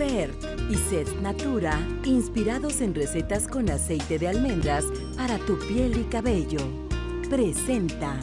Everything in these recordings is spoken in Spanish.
Pert y Set Natura, inspirados en recetas con aceite de almendras para tu piel y cabello. Presenta.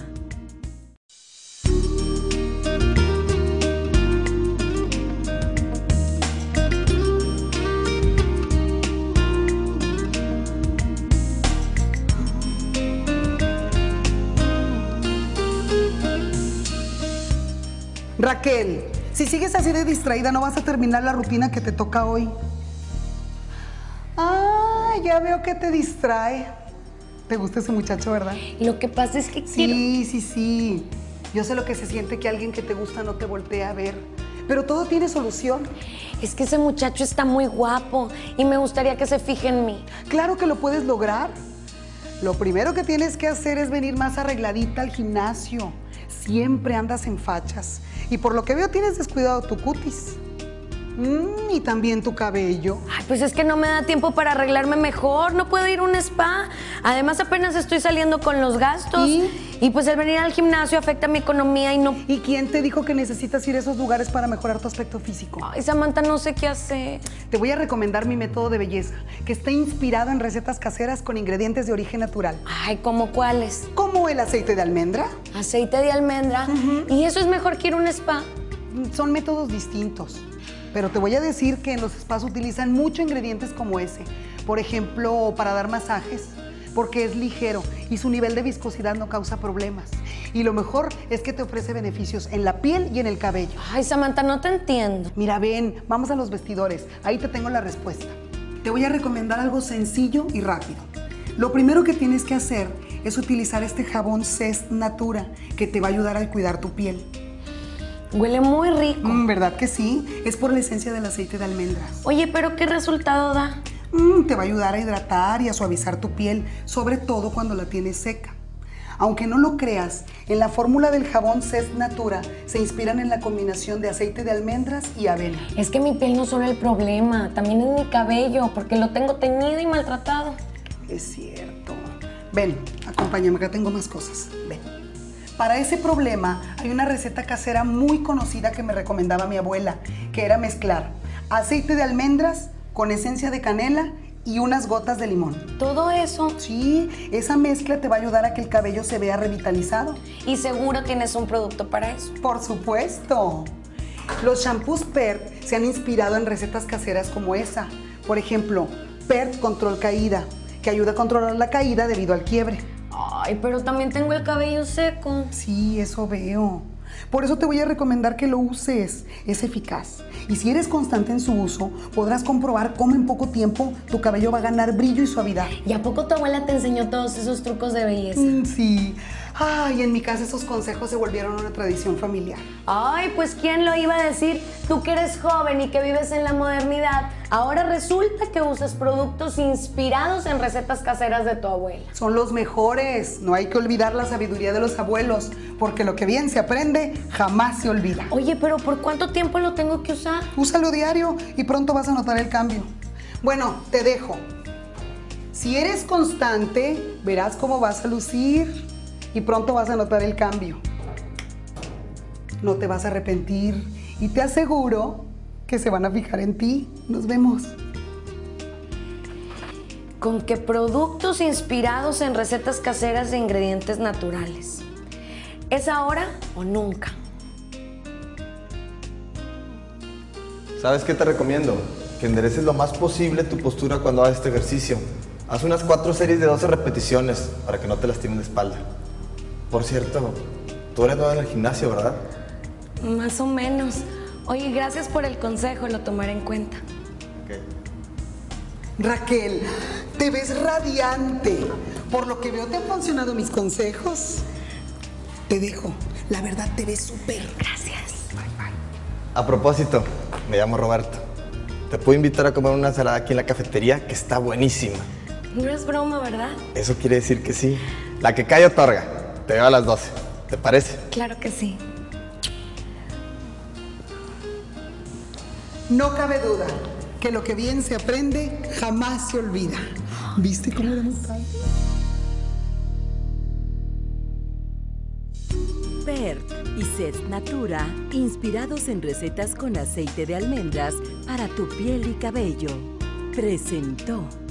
Raquel, si sigues así de distraída no vas a terminar la rutina que te toca hoy. Ah, ya veo que te distrae. Te gusta ese muchacho, ¿verdad? Lo que pasa es que quiero... Sí. Yo sé lo que se siente que alguien que te gusta no te voltea a ver. Pero todo tiene solución. Es que ese muchacho está muy guapo y me gustaría que se fije en mí. Claro que lo puedes lograr. Lo primero que tienes que hacer es venir más arregladita al gimnasio. Siempre andas en fachas. Y por lo que veo tienes descuidado tu cutis. Y también tu cabello. Ay, pues es que no me da tiempo para arreglarme mejor. No puedo ir a un spa. Además, apenas estoy saliendo con los gastos. Y pues el venir al gimnasio afecta mi economía y no... ¿Y quién te dijo que necesitas ir a esos lugares para mejorar tu aspecto físico? Ay, Samantha, no sé qué hacer. Te voy a recomendar mi método de belleza, que está inspirado en recetas caseras con ingredientes de origen natural. Ay, ¿cómo cuáles? Como el aceite de almendra. Aceite de almendra. ¿Y eso es mejor que ir a un spa? Son métodos distintos. Pero te voy a decir que en los spas utilizan muchos ingredientes como ese. Por ejemplo, para dar masajes, porque es ligero y su nivel de viscosidad no causa problemas. Y lo mejor es que te ofrece beneficios en la piel y en el cabello. Ay, Samantha, no te entiendo. Mira, ven, vamos a los vestidores. Ahí te tengo la respuesta. Te voy a recomendar algo sencillo y rápido. Lo primero que tienes que hacer es utilizar este jabón Set Natura, que te va a ayudar a cuidar tu piel. Huele muy rico. ¿Verdad que sí? Es por la esencia del aceite de almendras. Oye, ¿pero qué resultado da? Te va a ayudar a hidratar y a suavizar tu piel, sobre todo cuando la tienes seca. Aunque no lo creas, en la fórmula del jabón Set Natura se inspiran en la combinación de aceite de almendras y avena. Es que mi piel no solo es el problema, también es mi cabello, porque lo tengo teñido y maltratado. Es cierto. Ven, acompáñame, acá tengo más cosas. Ven. Para ese problema hay una receta casera muy conocida que me recomendaba mi abuela, que era mezclar aceite de almendras con esencia de canela y unas gotas de limón. ¿Todo eso? Sí, esa mezcla te va a ayudar a que el cabello se vea revitalizado. ¿Y seguro tienes un producto para eso? Por supuesto. Los shampoos Pert se han inspirado en recetas caseras como esa. Por ejemplo, Pert Control Caída, que ayuda a controlar la caída debido al quiebre. Ay, pero también tengo el cabello seco. Sí, eso veo. Por eso te voy a recomendar que lo uses. Es eficaz. Y si eres constante en su uso, podrás comprobar cómo en poco tiempo tu cabello va a ganar brillo y suavidad. ¿Y a poco tu abuela te enseñó todos esos trucos de belleza? Sí. Ay, en mi casa esos consejos se volvieron una tradición familiar. Ay, pues ¿quién lo iba a decir? Tú que eres joven y que vives en la modernidad, ahora resulta que usas productos inspirados en recetas caseras de tu abuela. Son los mejores. No hay que olvidar la sabiduría de los abuelos, porque lo que bien se aprende jamás se olvida. Oye, pero ¿por cuánto tiempo lo tengo que usar? Úsalo diario y pronto vas a notar el cambio. Bueno, te dejo. Si eres constante, verás cómo vas a lucir. Y pronto vas a notar el cambio. No te vas a arrepentir y te aseguro que se van a fijar en ti. Nos vemos. Con que productos inspirados en recetas caseras de ingredientes naturales. ¿Es ahora o nunca? ¿Sabes qué te recomiendo? Que endereces lo más posible tu postura cuando hagas este ejercicio. Haz unas 4 series de 12 repeticiones para que no te lastimen la espalda. Por cierto, tú eres nueva en el gimnasio, ¿verdad? Más o menos. Oye, gracias por el consejo, lo tomaré en cuenta. Okay. Raquel, te ves radiante. Por lo que veo, te han funcionado mis consejos. Te dejo, la verdad te ves súper. Gracias. Bye, bye. A propósito, me llamo Roberto. Te puedo invitar a comer una ensalada aquí en la cafetería que está buenísima. No es broma, ¿verdad? Eso quiere decir que sí. La que cae otorga. Te veo a las 12, ¿te parece? Claro que sí. No cabe duda que lo que bien se aprende jamás se olvida. ¿Viste cómo era? Pert y Set Natura, inspirados en recetas con aceite de almendras para tu piel y cabello. Presentó.